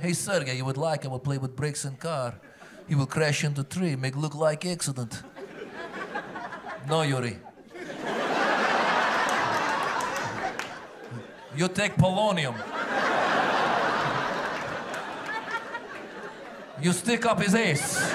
Hey, Sergey, you would like, I will play with brakes and car. You will crash into tree, make look like accident. No, Yuri. You take polonium. You stick up his ass.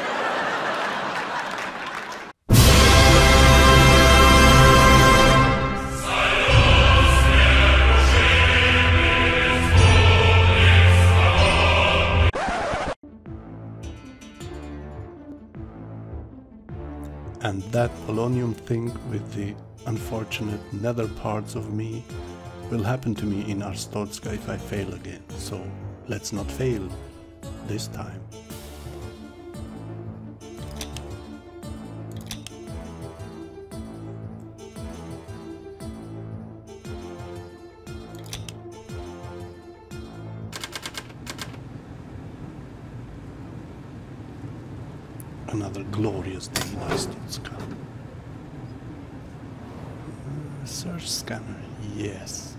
And that polonium thing with the unfortunate nether parts of me will happen to me in Arstotzka if I fail again. So let's not fail this time. Another glorious day in Arstotzka. Search scanner, yes.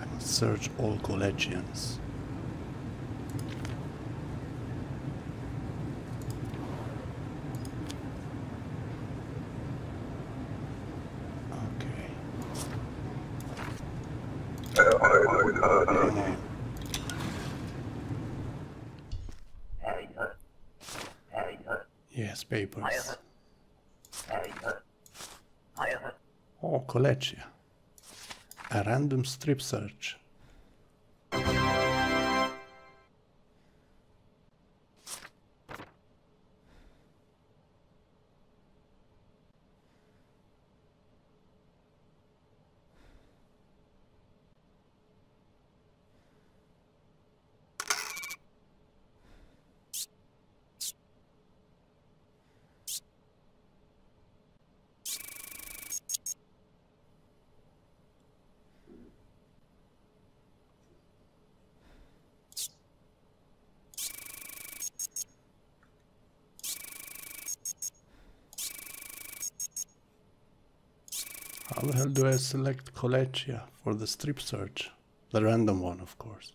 I must search all Kolechians. Papers. Oh, Kolechia. A random strip search. How the hell do I select Kolechia for the strip search? The random one, of course.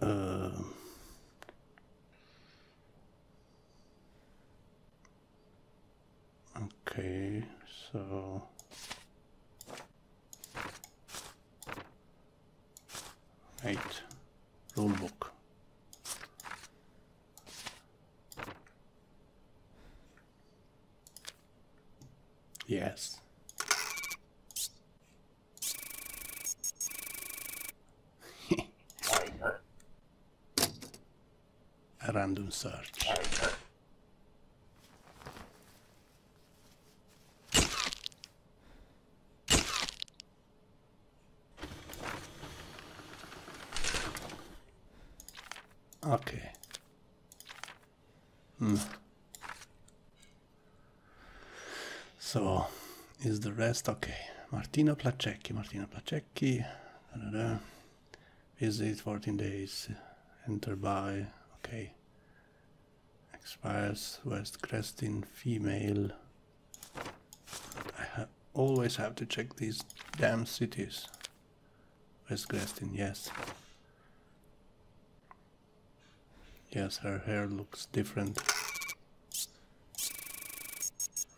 Okay, so... Right, rulebook. Yes. A random search. Okay. So, is the rest okay? Martina Placecchi, visit 14 days, enter by, okay. Expires, West Crestin, female. I always have to check these damn cities. West Crestin, yes. Yes, her hair looks different.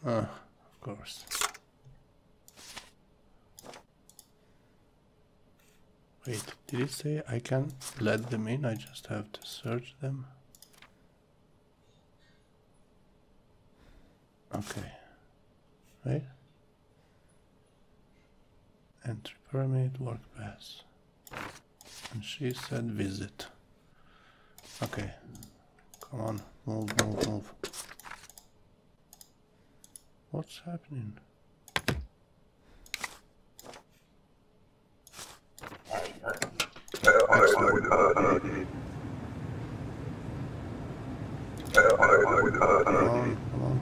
Of course. Wait, did it say I can let them in? I just have to search them. Okay. Right? Entry permit, work pass. And she said visit. Okay. Come on, move. What's happening?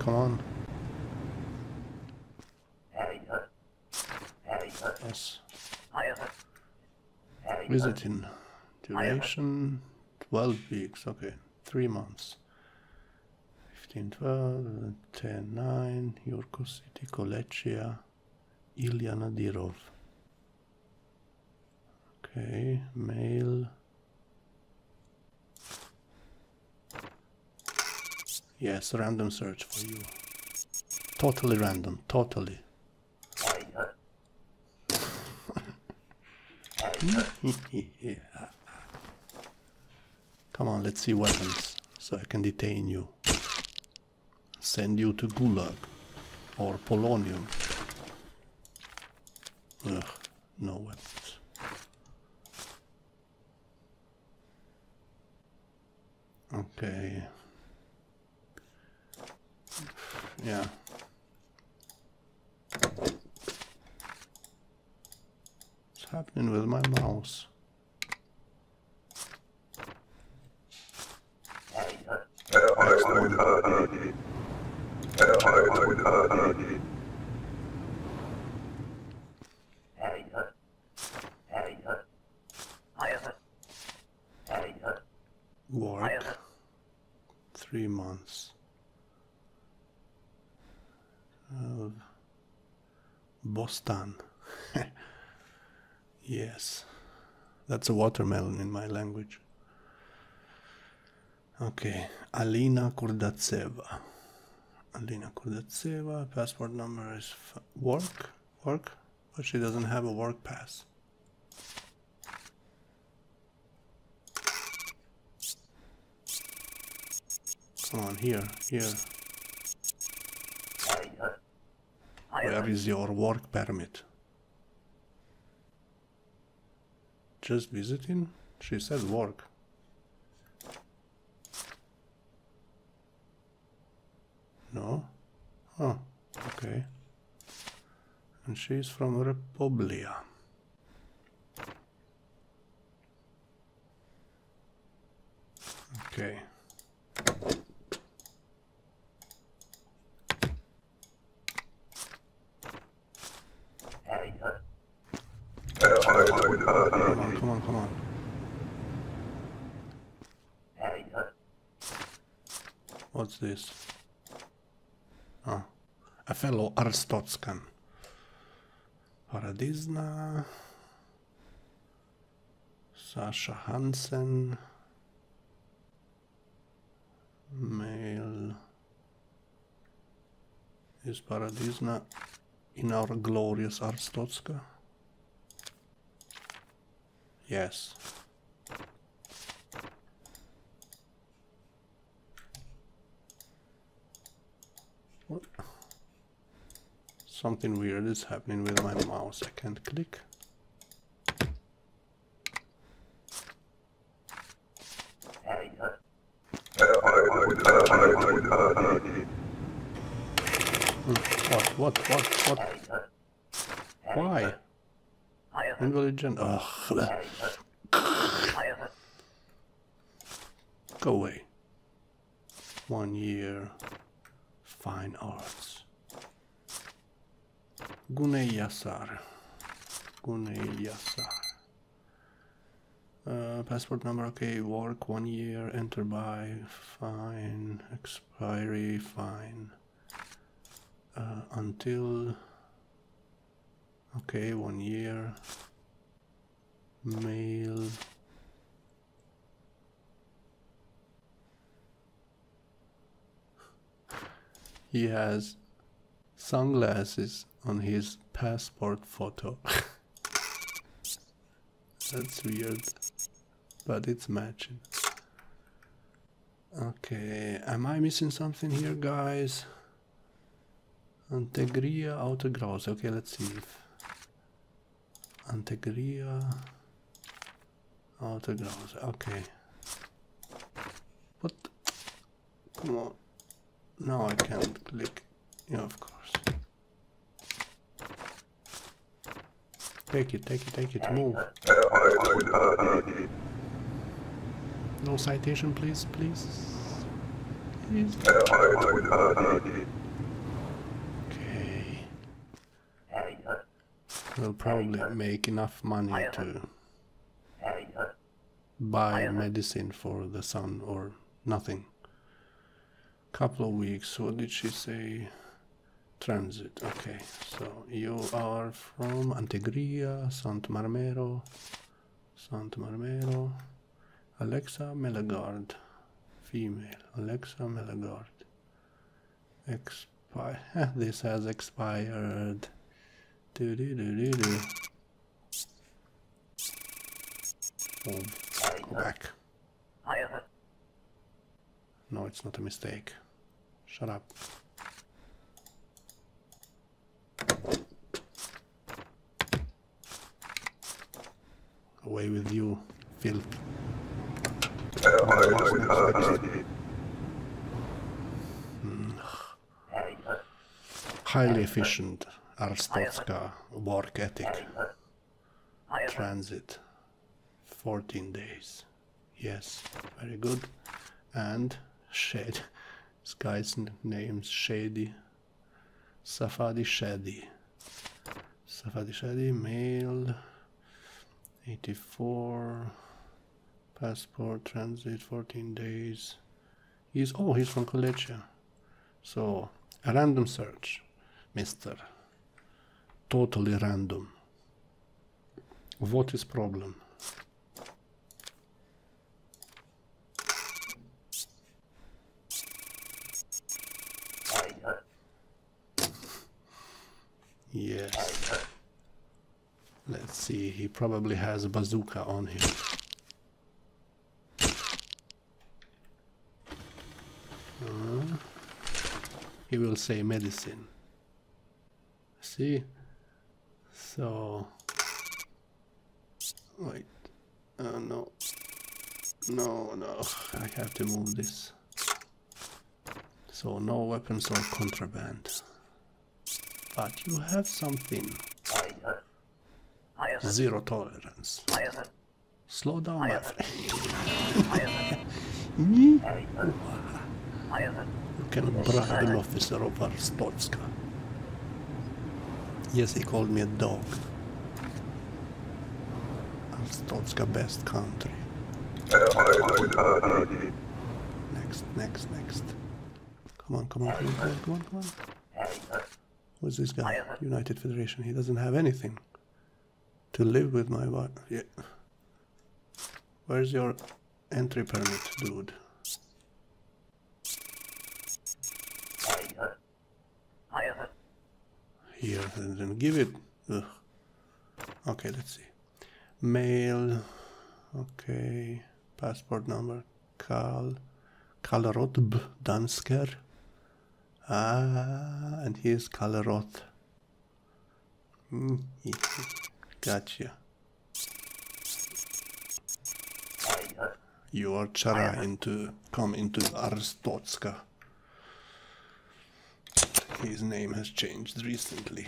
Come on. Yes. Visiting. Duration 12 weeks. Okay. 3 months. 15, 12, 10, 9, Yurko City, Kolechia, Ilyana Dirov. Okay, mail. Yes, random search for you. Totally random, totally. Yeah. Come on, let's see weapons, so I can detain you. Send you to Gulag or Polonium. Ugh, no weapons. Okay. Yeah. What's happening with my mouse? Work 3 months. Bostan. Yes, that's a watermelon in my language. Okay, Alina Kordatseva. Alina Kordatseva, passport number is work, but she doesn't have a work pass. Come on, here. Where is your work permit? Just visiting? She said work. No? Oh, okay. And she's from Republia. Okay. Come on. What's this? Ah, a fellow Arstotzkan. Paradizna Sasha Hansen. Male. Is Paradizna in our glorious Arstotzka? Yes. What? Something weird is happening with my mouse. I can't click. What? Why? Intelligent. Ugh. Go away. 1 year. Fine arts. Guney Yasar. Passport number. Okay. Work 1 year. Enter by. Fine. Expiry. Fine. Until. Okay. 1 year. Mail. He has sunglasses on his passport photo. That's weird, but it's matching. Okay, am I missing something here, guys? Antegria, Outer Grouse. Okay, let's see if Antegria. Outer Grouse, okay. What? Come on. No, I can't click. Yeah, of course. Take it, move. No citation, please. Okay. We'll probably make enough money to buy medicine for the son or nothing. Couple of weeks. What did she say? Transit. Okay, so you are from Antegria, Sant Marmero, Santo Marmero, Alexa Melagard, female, Alexa Melagard, expire, this has expired, do do do do do, boom, go back, no it's not a mistake, shut up. Away with you, filth. Highly efficient, Arstotzka, work ethic, transit, 14 days, yes, very good, and Shady, this guy's name's Shady, Safadi Shady, Safadi Shady, male, 84, passport, transit, 14 days. He's from Kolechia. So, a random search, mister. Totally random. What is problem? Yes. Let's see, he probably has a bazooka on him. He will say medicine. See? So... Wait. Oh no. No, no. I have to move this. So no weapons or contraband. But you have something. Zero tolerance. Slow down, my friend. You cannot bribe an officer of Arstotzka. Yes, he called me a dog. Arstotzka, best country. Next, next, next. Come on, come on, come on, come on, come on. Who's this guy? United Federation. He doesn't have anything. To live with my wife. Yeah. Where's your entry permit, dude? Here, then give it. Ugh. Okay, let's see. Mail. Okay. Passport number. Kalrodb Dansker. Ah, and here's Kalrodb. Gotcha. You are trying to come into Arstotzka. His name has changed recently.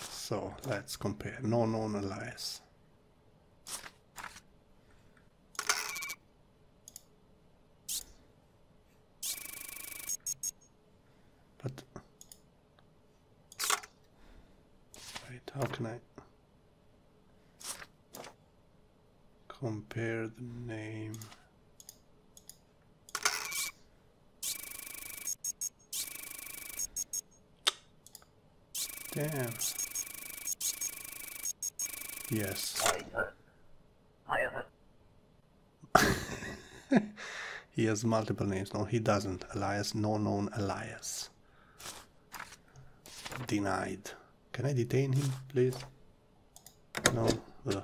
So let's compare. No known allies. But how can I compare the name? Damn. Yes. He has multiple names. No, he doesn't. Elias, no known Elias. Denied. Can I detain him, please? No. Ugh.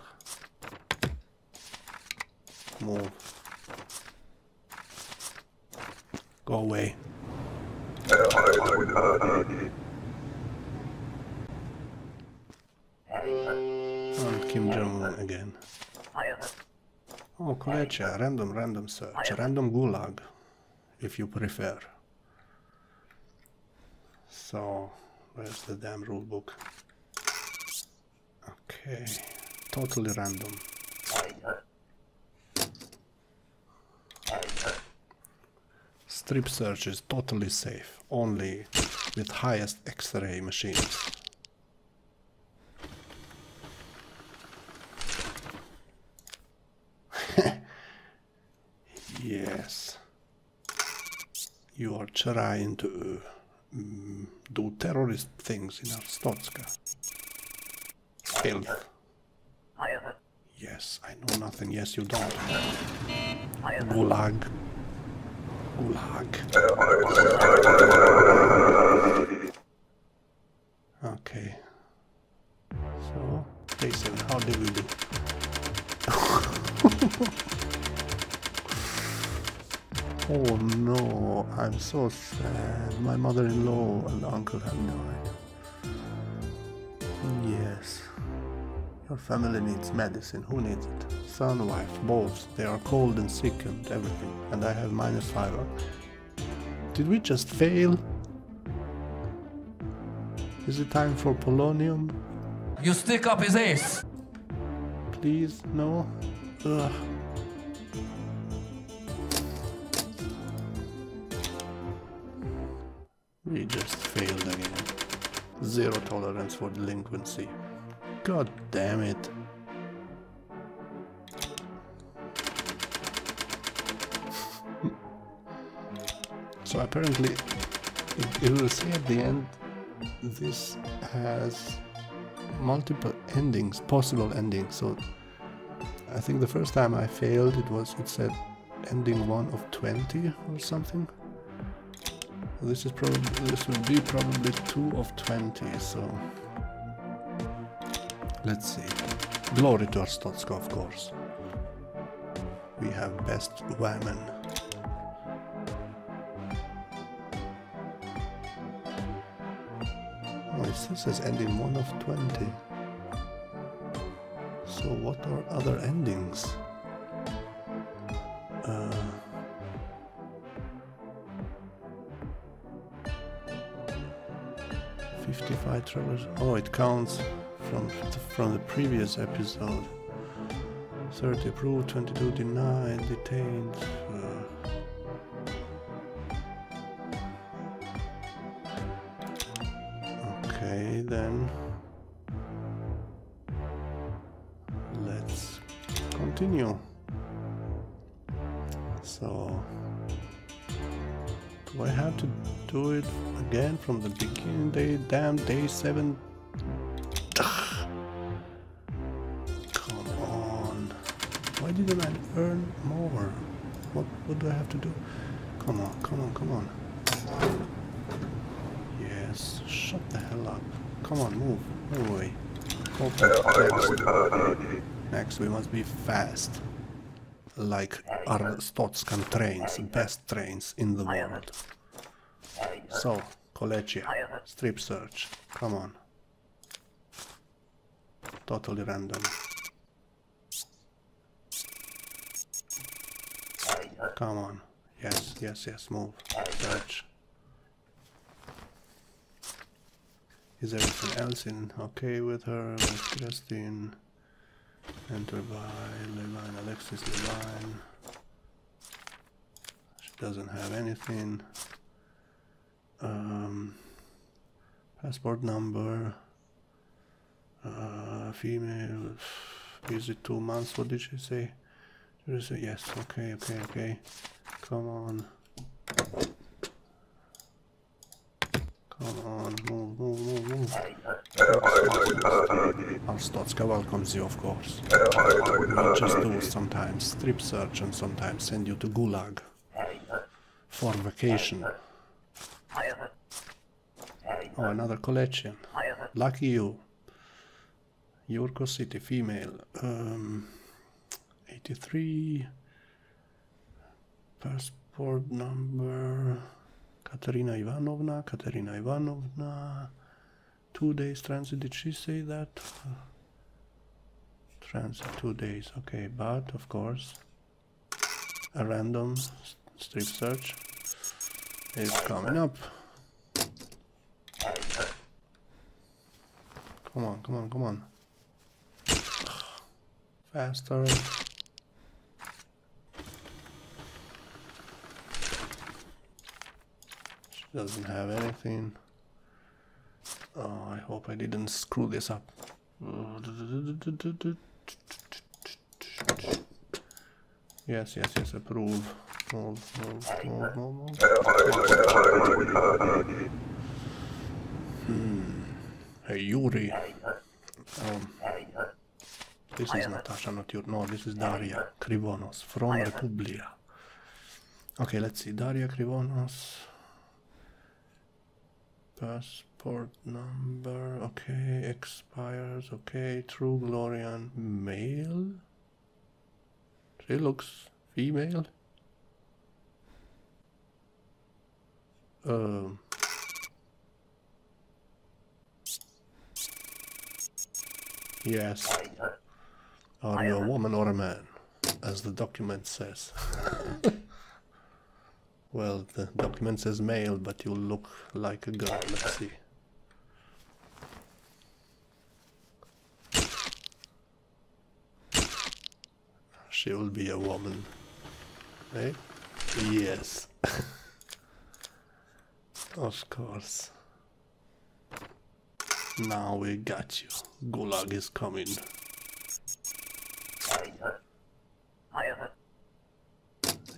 Move. Go away. And Kim Jong-un again. Oh, Kolechia. Random search. Random gulag, if you prefer. So... Where's the damn rulebook? Okay, totally random. Strip search is totally safe, only with highest X-ray machines. Yes, you are trying to do terrorist things in Arstotzka. killed. Yes, I know nothing. Yes, you don't. Gulag. Gulag. Okay. So, Jason, how did we do? Oh no, I'm so sad. My mother-in-law and uncle have died. Yes. Your family needs medicine. Who needs it? Son, wife, both. They are cold and sick and everything. And I have minus fiber. Did we just fail? Is it time for polonium? You stick up his ass! Please, no. Ugh. We just failed again. Zero tolerance for delinquency. God damn it. So apparently, it will say at the end, this has multiple endings, possible endings. So I think the first time I failed, it said ending 1 of 20 or something. This is probably, this will be probably 2 of 20. So let's see. Glory to Arstotzka, of course. We have best women. This is ending 1 of 20. So what are other endings? $55. Oh, it counts from the previous episode. 30 approved, 22 denied, detained. Then let's continue. So do I have to do it again from the beginning? Day 7. Ugh. Come on. Why didn't I earn more? What do I have to do? Come on, come on, come on. Yes, shut the hell up. Come on, move. Move away. Next, we must be fast. Like Arstotzkan trains, best trains in the world. So, Kolechia, strip search. Come on. Totally random. Come on. Yes, yes, yes, move. Search. Is everything else in okay with her? With Christine, enter by Levine, Alexis Levine. She doesn't have anything. Passport number. Female. Is it 2 months? What did she say? Did she say yes? Okay, okay, okay. Come on. Come on, move, move, move, move. Arstotzka welcomes you, of course. Not just do sometimes strip search and sometimes send you to Gulag for vacation. Oh, another collection. Lucky you. Yurko City, female. 83. Passport number. Katerina Ivanovna, Katerina Ivanovna. 2 days transit, did she say that? Transit 2 days, okay, but of course a random strip search is coming up. Come on, come on, come on. Faster. Doesn't have anything. Oh, I hope I didn't screw this up. Yes, yes, yes, approve. Move, move, move, move, move. Hey, Yuri. This is Natasha, not your... No, this is Daria Krivonos from Republia. Okay, let's see. Daria Krivonos. Passport number. Okay, expires. Okay, true Glorian. Male? She looks female. Yes. Are you a woman or a man? As the document says. Well, the document says male, but you look like a girl. Let's see. She will be a woman. Eh? Yes. Of course. Now we got you. Gulag is coming.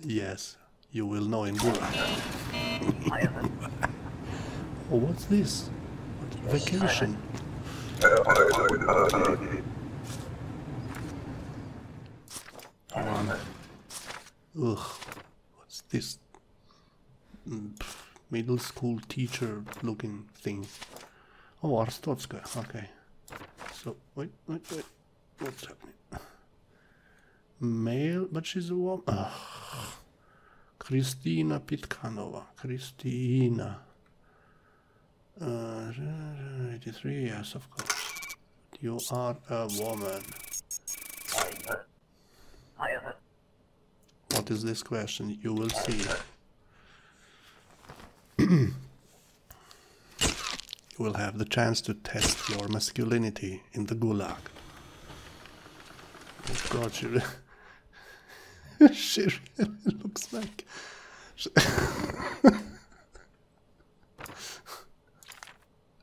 Yes, you will know in Gulag. Oh, what's this? Vacation. Ugh, what's this? Middle school teacher looking thing. Oh, Arstotzka, okay. So, wait. What's happening? Male, but she's a woman. Ugh. Christina Pitkanova. Christina. 83, yes, of course. You are a woman. What is this question? You will see. You will have the chance to test your masculinity in the Gulag. Oh God, she really, she really looks like... She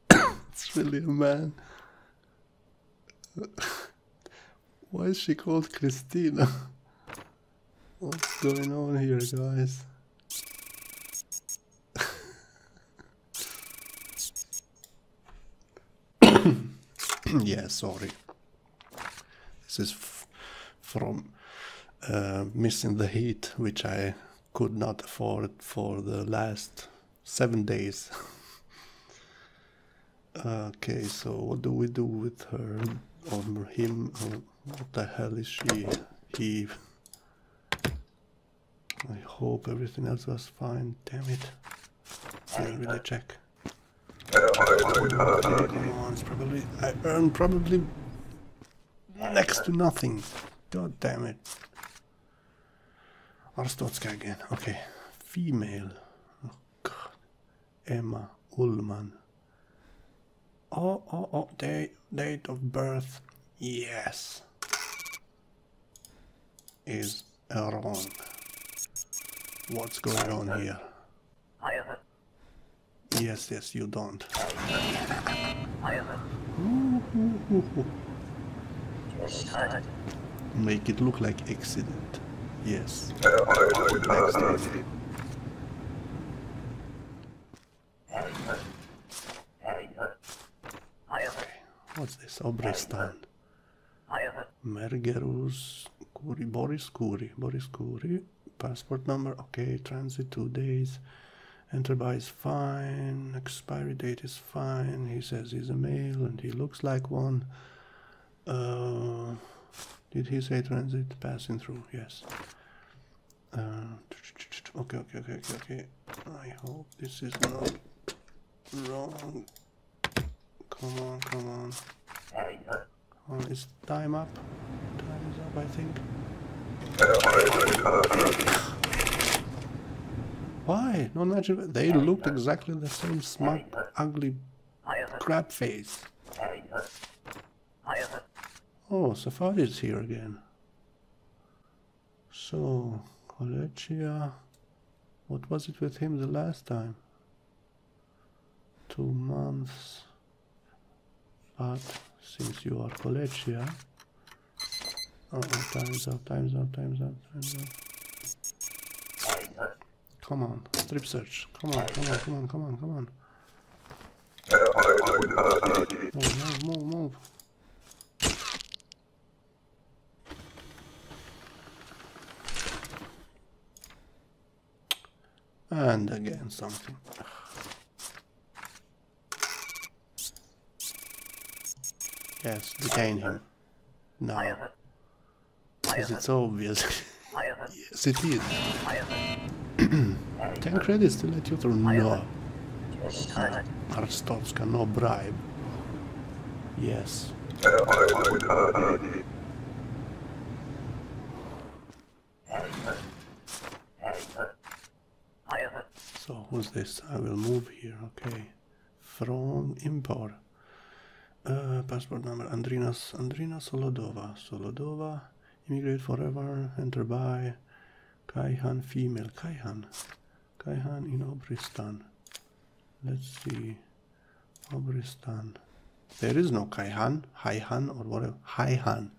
it's really a man. Why is she called Christina? What's going on here, guys? Yeah, sorry. This is from missing the heat, which I could not afford for the last 7 days. Okay, so what do we do with her or him? Or what the hell is she? He. I hope everything else was fine. Damn it! Didn't really check. It's probably, I earn probably next to nothing. God damn it. Arstotzka again. Okay. Female. Oh God. Emma Ullman. Oh. Date of birth. Yes. Is wrong. What's going on here? Yes, you don't. Make it look like accident. Yes. Accident. Okay. What's this? Obristan. Mergerus Kuri. Boris Kuri. Passport number. Okay. Transit 2 days. Enter by is fine, expiry date is fine, he says he's a male and he looks like one. Did he say transit? Passing through, yes. Okay. I hope this is not wrong. Come on. Is time up? Time is up, I think. Why? No natural. They looked exactly the same smug, ugly crap face. Oh, Safadi's here again. So, Kolechia. What was it with him the last time? 2 months. But since you are Kolechia. Oh, time's up. Come on, strip search. Come on. Move. And again something. Yes, detain him. Now. Is it so obvious? Yes, it is. 10 credits to let you through. No. Arstotzka, no bribe. Yes. So, who's this? I will move here, okay. From import. Passport number, Andrina Solodova. Solodova, immigrate forever, enter by Kaihan, female, Kaihan in Obristan. Let's see, Obristan. There is no Kaihan, Haihan or whatever, Haihan.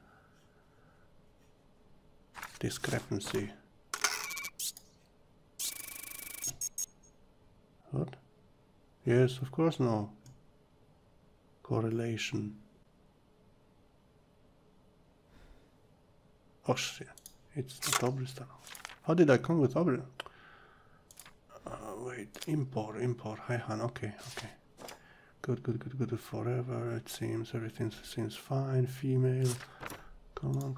Discrepancy. What? Yes, of course no. Correlation. Oh shit, it's not Obristan. How did I come with Obristan? Wait, import, Haihan, okay. Good, forever, it seems, everything seems fine, female, come on.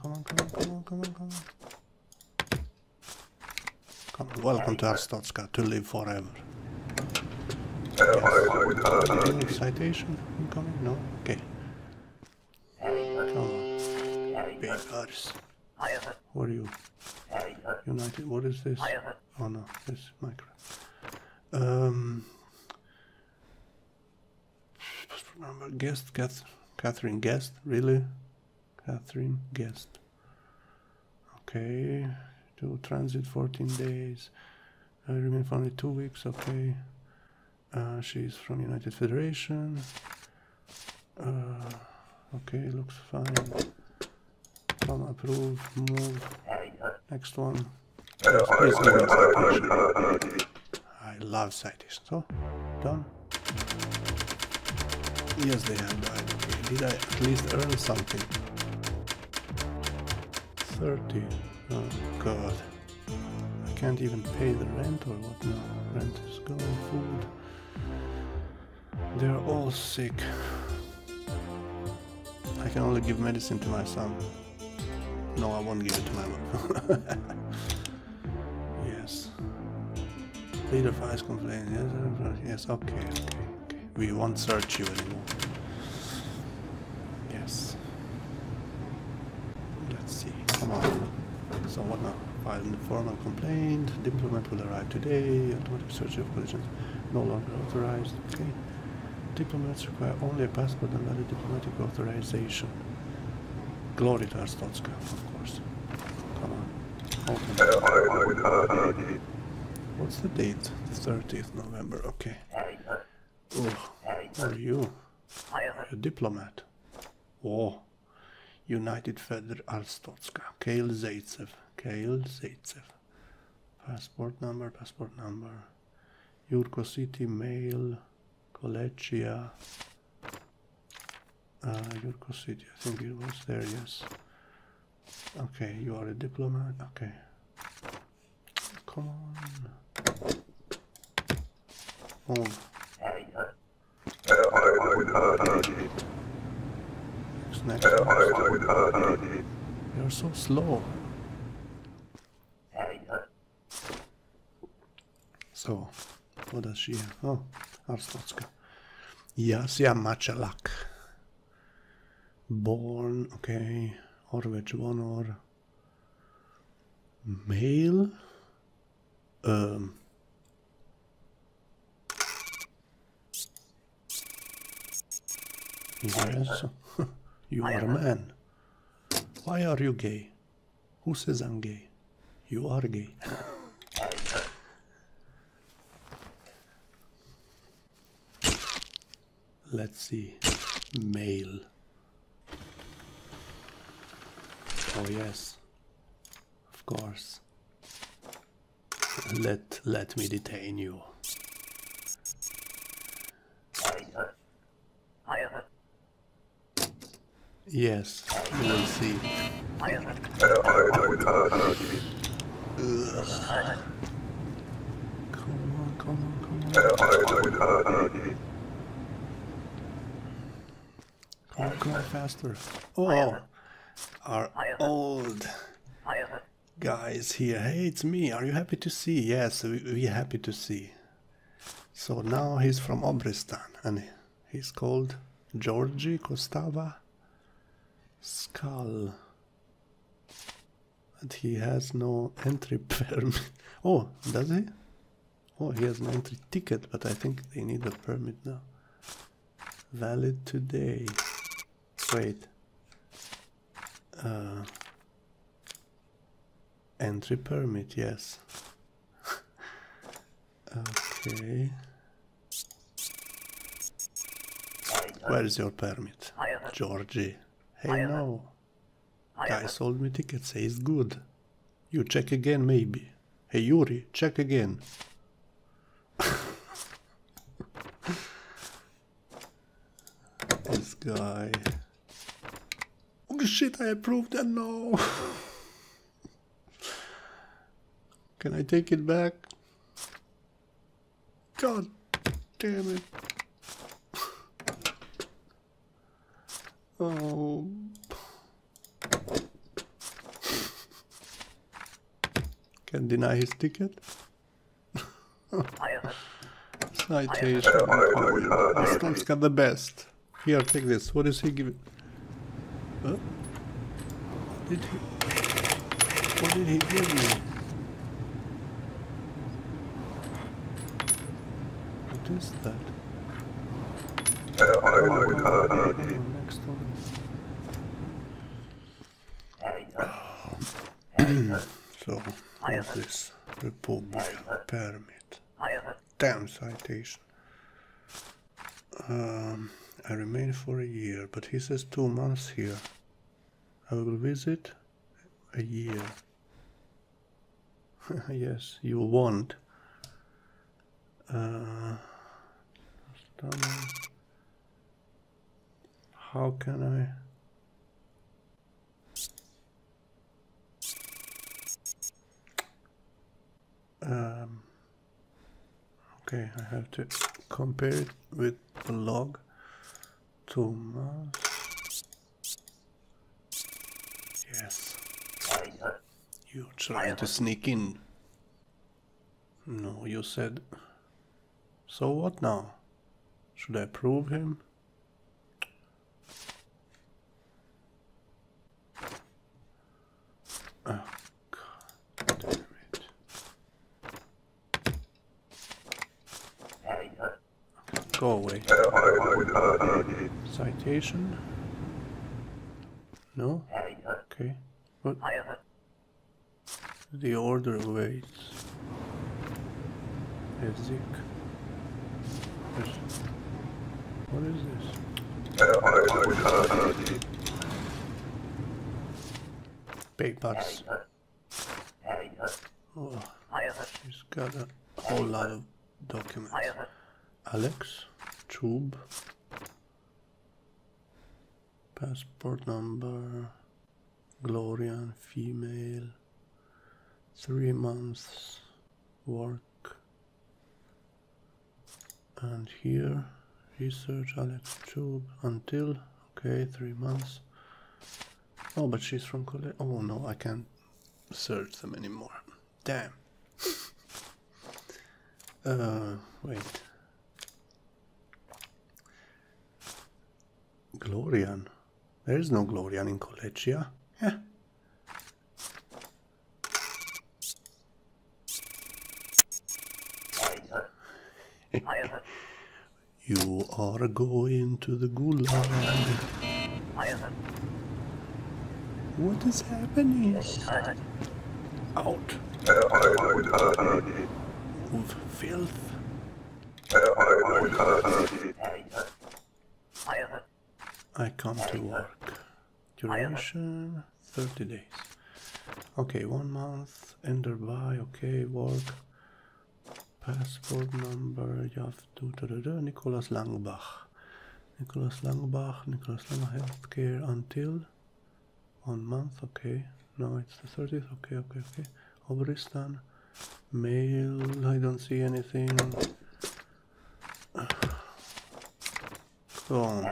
Come, welcome to Arstotzka, to live forever. Yes. Citation incoming? No? Okay. Come on. Papers. Who are you? United, what is this? Oh no, this is my crap. Number guest Catherine Guest, really? Catherine Guest. Okay. To transit 14 days. I remain for only 2 weeks, okay. She's from United Federation. Okay, looks fine. Come approve, move. Next one. I love citations. So done. Yes, they have died. Okay. Did I at least earn something? 30. Oh god. I can't even pay the rent or what now. Rent is gone, food. They're all sick. I can only give medicine to my son. No, I won't give it to my mom. Yes. Leader of ice complaint. Yes, okay. We won't search you anymore. Yes. Let's see. Come on. So what now? File an informal complaint. Diplomat will arrive today. Automatic search of collisions no longer authorized. Okay. Diplomats require only a passport and valid diplomatic authorization. Glory to Arstotzka, of course. Come on. Open. What's the date? 30th November. Okay. Oh, who are you? A diplomat. Oh, United Federation Arstotzka. Kale Zaitsev. Passport number. Yurko City, male. Kolechia. Yurko City, I think it was there, yes. Okay, you are a diplomat. Okay. Come on. Oh. Next. You're so slow. So, what does she have? Oh, Arstotzka. Yasia Machalak. Born, okay. Orvech Vonwar. Male? Yes, you are a man. Why are you gay? Who says I'm gay? You are gay. Let's see. Male. Oh yes. Of course. Let me detain you. Yes, you will see. Come Come on, faster. Oh, our old guys here. Hey, it's me. Are you happy to see? Yes, we're happy to see. So now he's from Obristan and he's called Georgi Kostava Skull. And he has no entry permit. Oh, does he? Oh, he has an entry ticket, but I think they need a permit now. Valid today. Wait. Entry permit, yes. Okay. Where is your permit, Georgie? Hey, no. Guy sold me tickets, say it's good. You check again, maybe. Hey, Yuri, check again. This guy. Oh shit, I approved and no. Can I take it back? God damn it. Oh. Can deny his ticket? Citation. Arstotzka the best. Here, take this. What is he giving? Huh? What did he give me? What is that? Oh, next one. So, what's this? Republia permit. Damn citation. I remain for a year, but he says 2 months here. I will visit a year. Yes, you won't. How can I? Okay, I have to compare it with the log. 2 months. Yes. You tried to sneak in. No, you said. So what now? Should I prove him? Oh, God damn it. Go away. Citation? No? Okay. What? The order waits. EZIC. What is this? Papers. Oh, she's got a whole lot of documents. Alex, tube, passport number, Glorian, female, 3 months work. And here, research, Alex Tube, until, okay, 3 months. Oh, but she's from Kolechia. Oh no, I can't search them anymore. Damn. Wait. Glorian. There is no Glorian in Kolechia. Yeah. You are going to the gulag. What is happening? Out. Move, filth. I come to work. Duration 30 days. Okay, 1 month. Enter by. Okay, work. Passport number, you have to Nicholas Langbach. Nicholas Langbach, healthcare until 1 month, okay. No, it's the 30th, okay. Obristan, Mail, I don't see anything. Oh.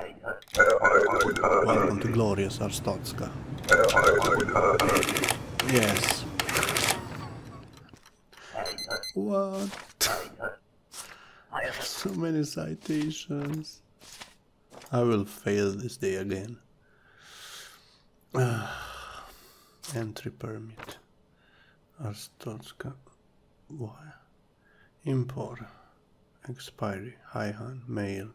Welcome to glorious Arstotzka. Yes. What? So many citations. I will fail this day again. Entry permit. Arstotzka. Why? Import. Expiry. High-hand. Mail.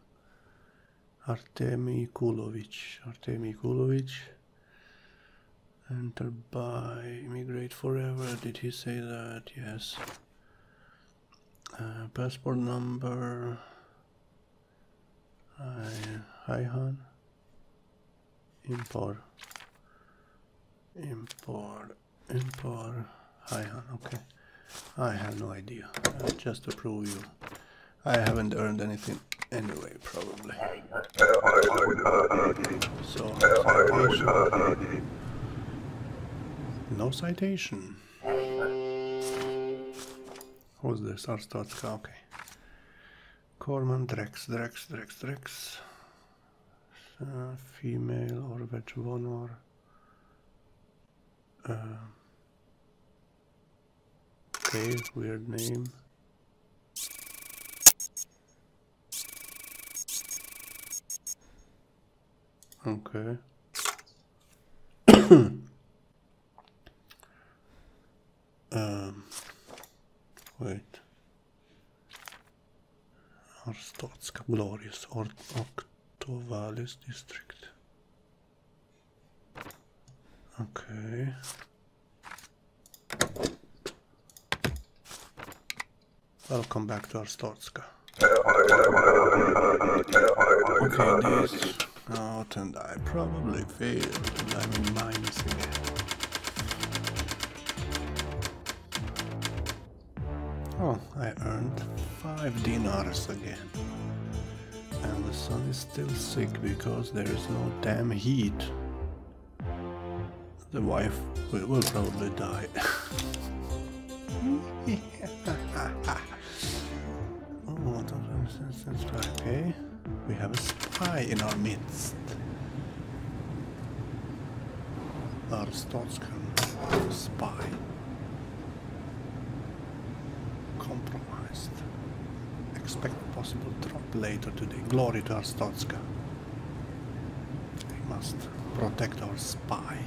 Artemi Kulovic. Artemi Kulovic. Enter by. Immigrate forever. Did he say that? Yes. Passport number. High-hand. Import. Import. Import. High-hand. Okay. I have no idea. Just to prove you, I haven't earned anything anyway, probably. So, citation. No citation. Who's this? Arstotzka, okay. Corman, Drex. Female, Orvech Vonwar. Okay, weird name. Okay. Wait. Arstotzka, glorious, Ortovalis district. Okay. Welcome back to Arstotzka. Okay, this out and I probably failed. And I'm in minus again. Oh, I earned 5 dinars again. And the sun is still sick because there is no damn heat. The wife will probably die. Okay, we have a spy in our midst. Arstotzkan spy. Compromised. Expect possible drop later today. Glory to Arstotzka. We must protect our spy.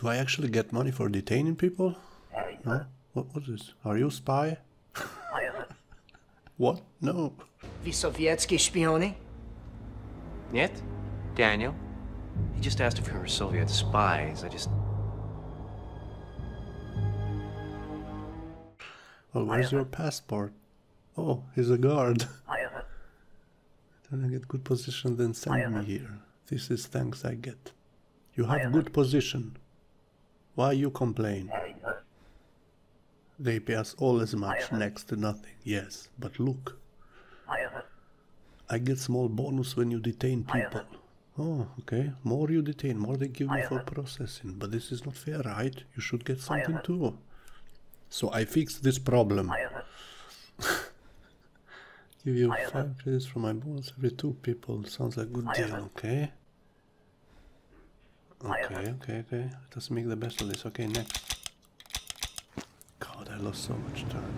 Do I actually get money for detaining people? No? What is this? Are you a spy? What? No. Вы советские шпионы? Нет, Daniel. He just asked if we were Soviet spies. I just... Well, where's your passport? Oh, he's a guard. Then I get good position, then send me here. This is thanks I get. You have good position. Why you complain? They pay us all as much, next to nothing. Yes, but look. I get small bonus when you detain people. Oh, okay. More you detain, more they give me for processing. But this is not fair, right? You should get something too. So I fixed this problem. Give you 5 credits for my bonus every 2 people. Sounds like a good deal, okay? Okay. Let us make the best of this. Okay, next. God, I lost so much time.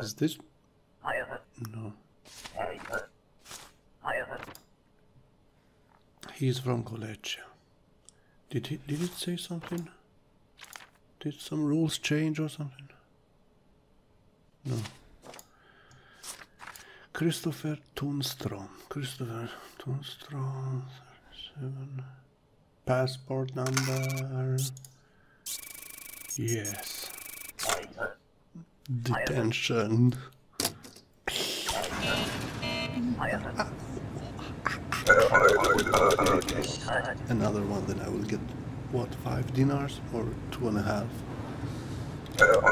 Is this? No. He's from Kolechia. Did it say something? Did some rules change or something? No. Christopher Tunstrom, 37. Passport number. Yes. Detention. Another one, then I will get, what, 5 dinars or 2.5? Come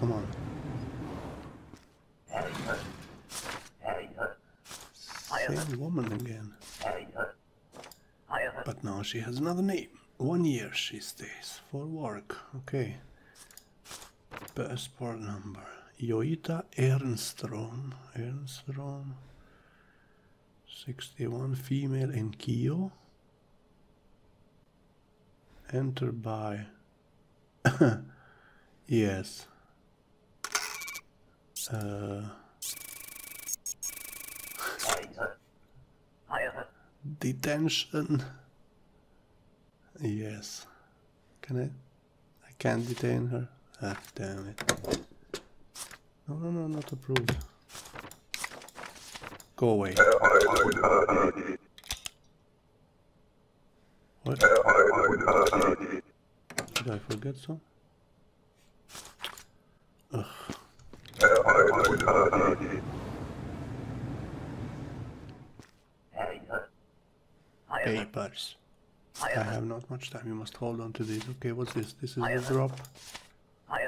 on. Same woman again. But now she has another name. 1 year she stays for work. Okay. Passport number. Yoita Ernstrom. 61, female in Kio. Enter by... yes. Detention. Yes. Can I? I can't detain her. Ah, damn it. No, no, no, not approved. Go away. What? Did I forget some? Ugh. Papers. I have not much time, you must hold on to these. Okay, what's this? This is the drop.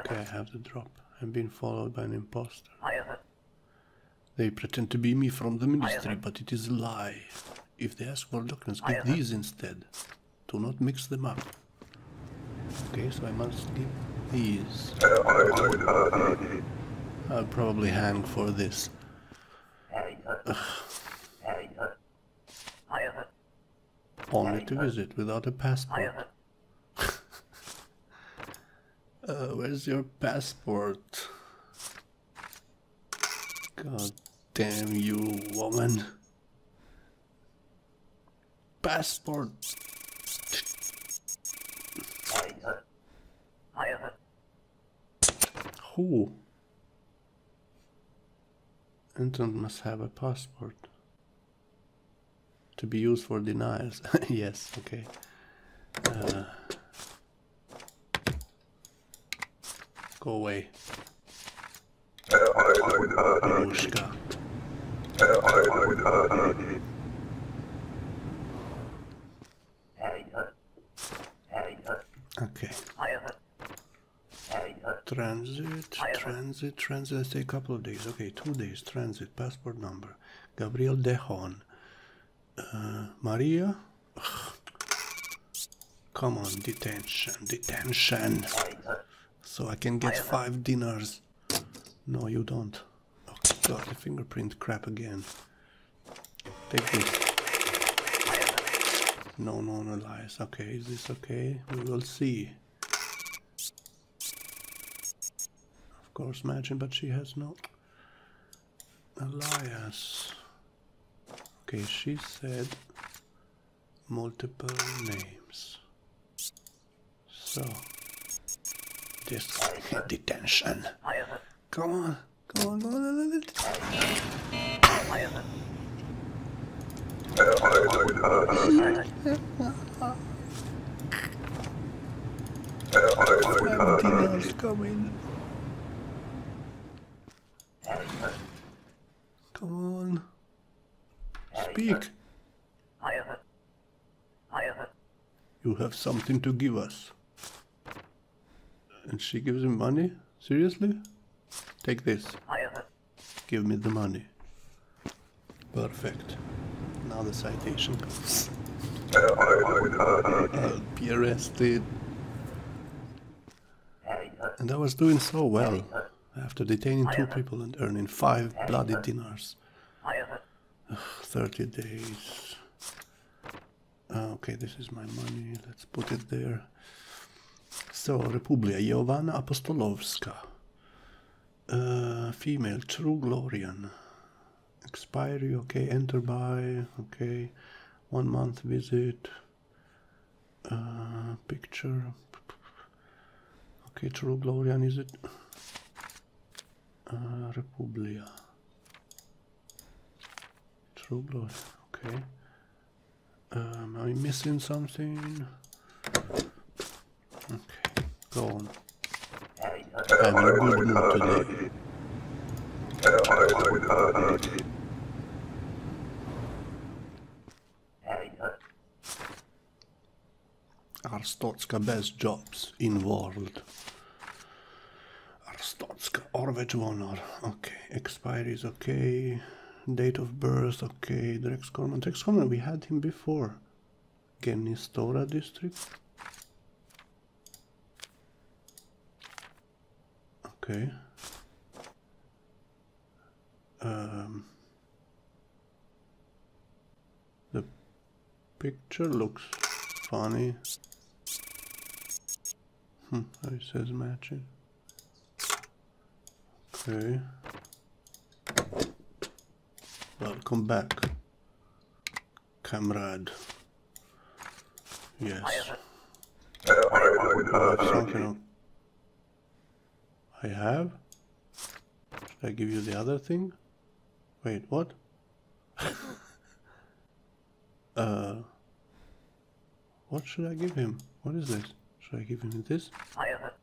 Okay, I have the drop. I'm being followed by an imposter. They pretend to be me from the ministry, but it is a lie. If they ask for documents, get these instead. Do not mix them up. Okay, so I must give these. I'll probably hang for this. Ugh. Only to visit without a passport. Where's your passport? God damn you, woman. Passport. Who? Entrant must have a passport. To be used for denials. Yes, okay. Go away. Irushka. Okay. Transit. Take a couple of days. Okay, 2 days. Transit. Passport number. Gabriel Dejon. Maria? Ugh. Come on, detention. So I can get 5 dinners. No, you don't. Oh god, the fingerprint crap again. Take this. No, lies. Okay, is this okay? We will see. Of course, imagine, but she has no... Elias. Okay, she said multiple names. So, this detention. Come on. Come on. Speak. You have something to give us. And she gives him money? Seriously? Take this. Give me the money. Perfect. Now the citation comes. I'll be arrested. And I was doing so well after detaining 2 people and earning 5 bloody dinars. 30 days. Okay, this is my money. Let's put it there. So, Republia, Jovanna Apostolovska. Female, true Glorian. Expiry, okay, enter by, okay. 1 month visit. Picture. Okay, true Glorian, is it? Republia. True Glorian, okay. Are we missing something? Okay, go on. I'm in a good mood today. Arstotzka, best jobs in world. Arstotzka, Orvech Vonwar, okay, expiry is okay, date of birth, okay, Drex Corman, we had him before. Kenistora district. Okay. The picture looks funny. It says matching. Okay. Welcome back, comrade. Yes. I have? Should I give you the other thing? Wait, what? What should I give him? What is this? Should I give him this? What?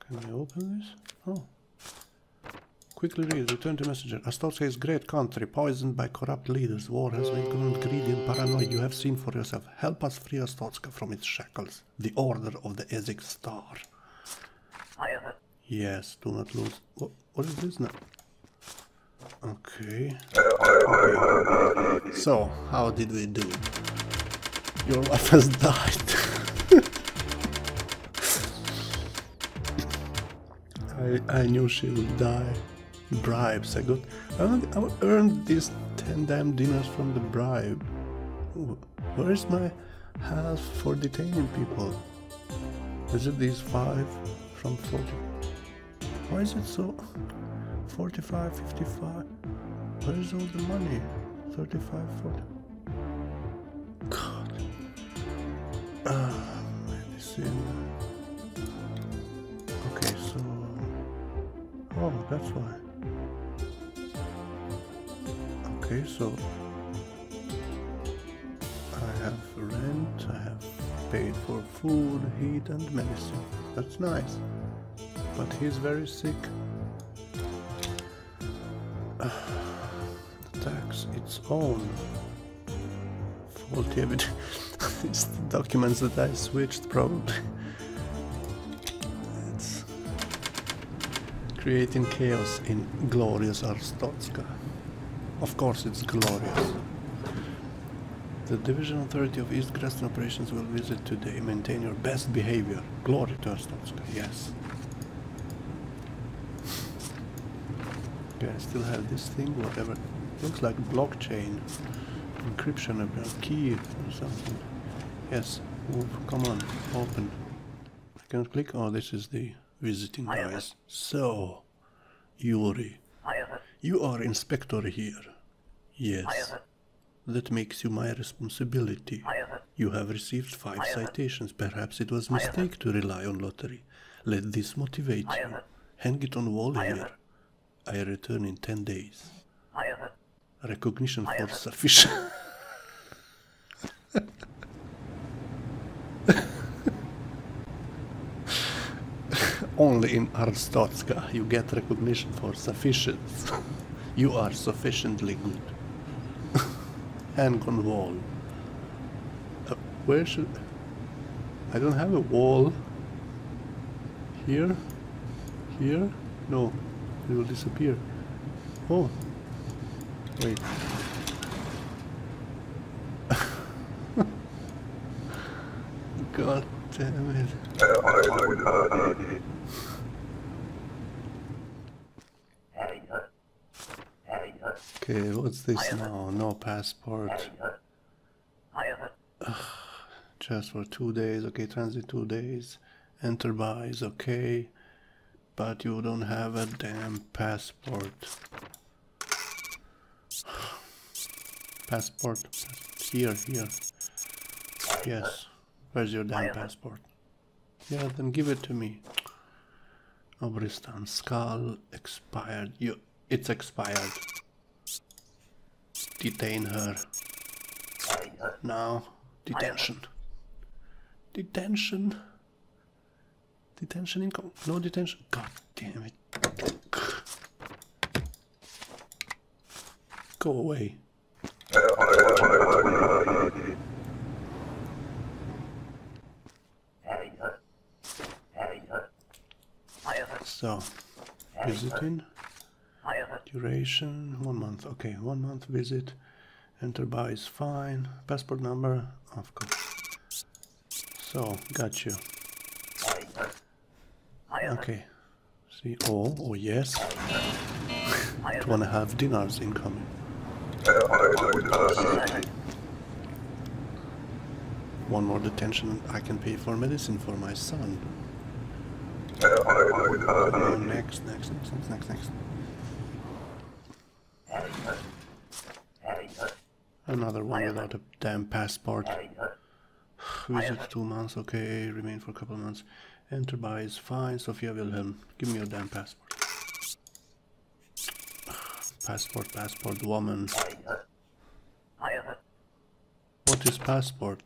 Can I open this? Oh. Quickly read, return to messenger. Arstotzka is great country, poisoned by corrupt leaders. War has made grown greedy and paranoid. You have seen for yourself. Help us free Arstotzka from its shackles. The order of the EZIC star. Yes, do not lose. What is this now? Okay. So, how did we do? Your wife has died. I knew she would die. Bribes, I got. I earned these 10 damn dinners from the bribe. Where is my half for detaining people? Is it these 5 from 40? Why is it so? 45, 55. Where is all the money? 35, 40. God. Medicine. Okay, so. Oh, that's why. Okay, so I have rent, I have paid for food, heat and medicine. That's nice. But he's very sick. Tax its own. Faulty evidence. It's the documents that I switched probably. It's creating chaos in glorious Arstotzka. Of course it's glorious. The Division Authority of East Greston Operations will visit today. Maintain your best behavior. Glory to Arstotzka, yes. Okay, I still have this thing, whatever. Looks like blockchain. Encryption of a key or something. Yes, oh, come on, open. I cannot click. Oh, this is the visiting guys. So, Yuri. You are inspector here. Yes. That makes you my responsibility. You have received 5 citations. Perhaps it was a mistake to rely on lottery. Let this motivate you. Hang it on wall here. I return in 10 days. Recognition for sufficient. Only in Arstotzka you get recognition for sufficiency. You are sufficiently good. Hang on wall. Where should... I don't have a wall. Here? Here? No. It will disappear. Oh. Wait. God damn it. Okay, what's this now? No passport. Just for 2 days. Okay, transit 2 days. Enter by is okay. But you don't have a damn passport. Passport. Here, here. Yes. Where's your damn passport? Yeah, then give it to me. Obristan skull expired. It's expired. Detain her. Now, detention. Detention. Detention income. No detention. God damn it. Go away. So, visiting, duration, 1 month, okay, 1 month visit, enter by is fine, passport number, of course. So, got you. Okay, see all, or yes, 2.5 dinars incoming. One more detention, I can pay for medicine for my son. Next. Another one without a damn passport. Visit 2 months, okay, remain for a couple months. Enter by is fine, Sophia Wilhelm, give me your damn passport. Passport, woman. What is passport?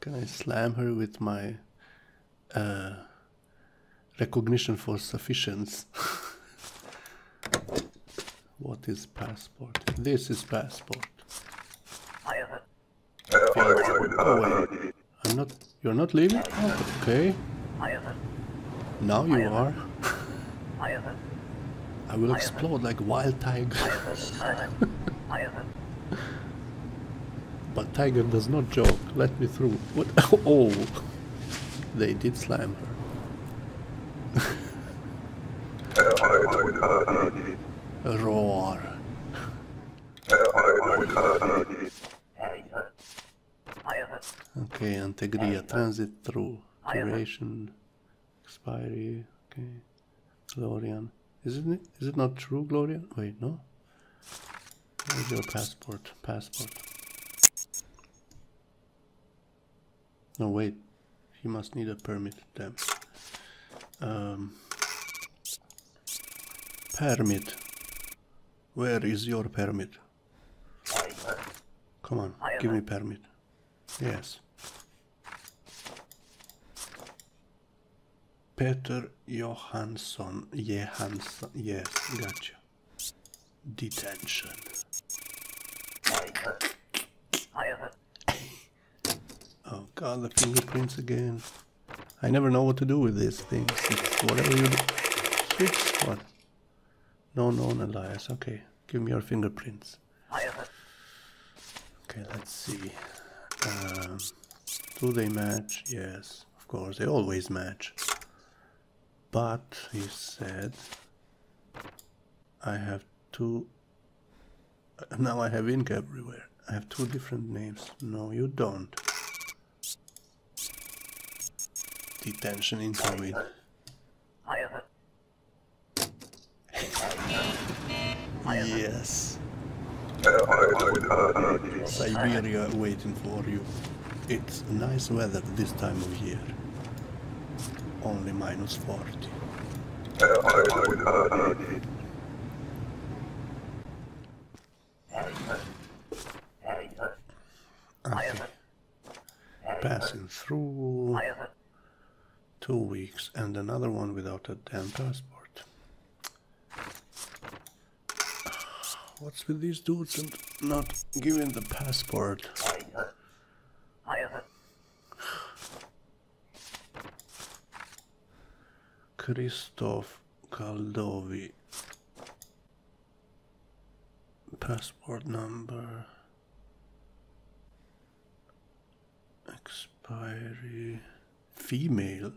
Can I slam her with my recognition for sufficiency? What is passport? This is passport. Oh, wait. I'm not. You're not leaving? Oh, okay. Now you are. I will explode like wild tiger. But tiger does not joke. Let me through. What? Oh, they did slam her. Roar. Okay, Antegria, transit through. Duration, expiry. Okay, Glorian. Is it not true, Glorian? Wait, no. Where's your passport? No, wait. He must need a permit. Damn. Permit. Where is your permit? Come on, give me permit. Yes. Peter Johansson. Johansson. Yes, gotcha. Detention. Oh god, the fingerprints again. I never know what to do with these things. It's whatever you do. Switch one. No known alias. Okay, give me your fingerprints. Okay, let's see. Do they match? Yes, of course, they always match. But he said I have two. Now I have ink everywhere. I have two different names. No, you don't. Detention incoming. Yes. Siberia waiting for you. It's nice weather this time of year. Only -40. Okay. Passing through. 2 weeks and another one without a damn passport. What's with these dudes and not giving the passport? Christopher Kaldovi. Passport number. Expiry. Female.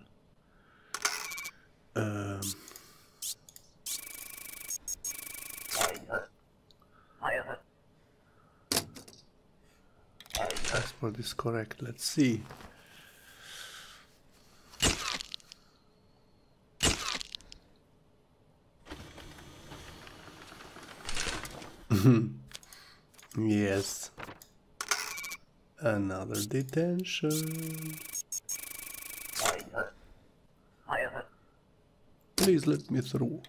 Passport is correct. Let's see. Yes. Another detention. Please let me through.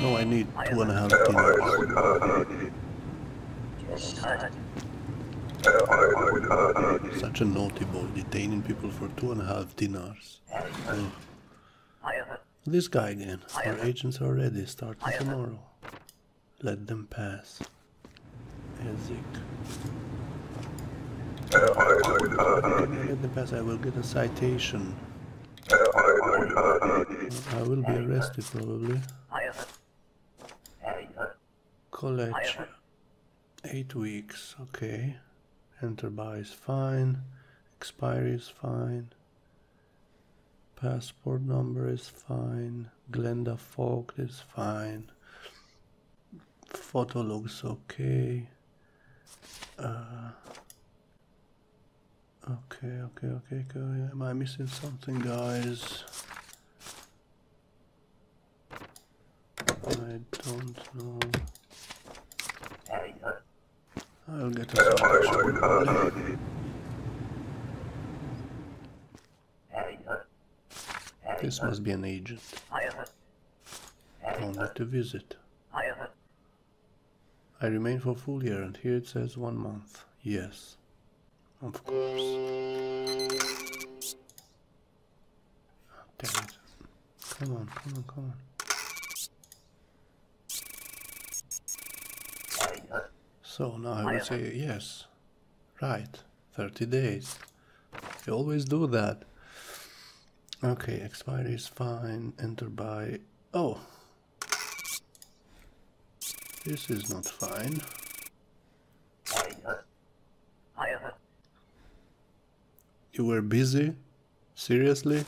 No, I need 2.5 dinars. Such a naughty boy, detaining people for 2.5 dinars. Oh. This guy again. Our agents are ready. Starting tomorrow. Let them pass. EZIC. Let them pass. I will get a citation. I will be arrested probably. Kolechia. 8 weeks, okay. Enter by is fine. Expiry is fine. Passport number is fine. Glenda Falk is fine. Photo looks okay. Okay. Am I missing something, guys? I don't know. I'll get a citation. This must be an agent. Only to visit. I remain for full year, and here it says 1 month. Yes, of course. Oh, damn it. Come on. So now I would say yes, right, 30 days. You always do that. Okay, expiry is fine, enter by... Oh! This is not fine. You were busy? Seriously?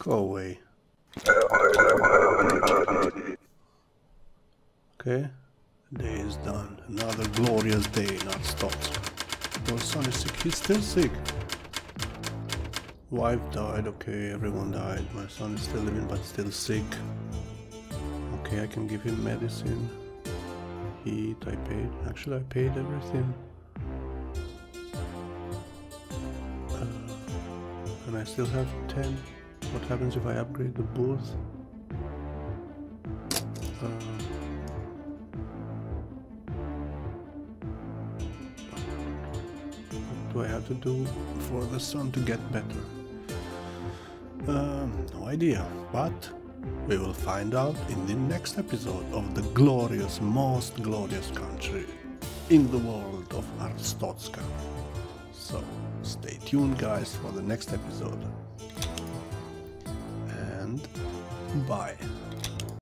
Go away. Okay, the day is done. Another glorious day, not stopped. Your son is sick, he's still sick. Wife died, okay, everyone died. My son is still living but still sick. Okay, I can give him medicine. Heat, I paid. Actually, I paid everything. And I still have 10. What happens if I upgrade the booth? I have to do for the sun to get better? No idea, but we will find out in the next episode of the glorious, most glorious country in the world of Arstotzka. So stay tuned, guys, for the next episode. And bye.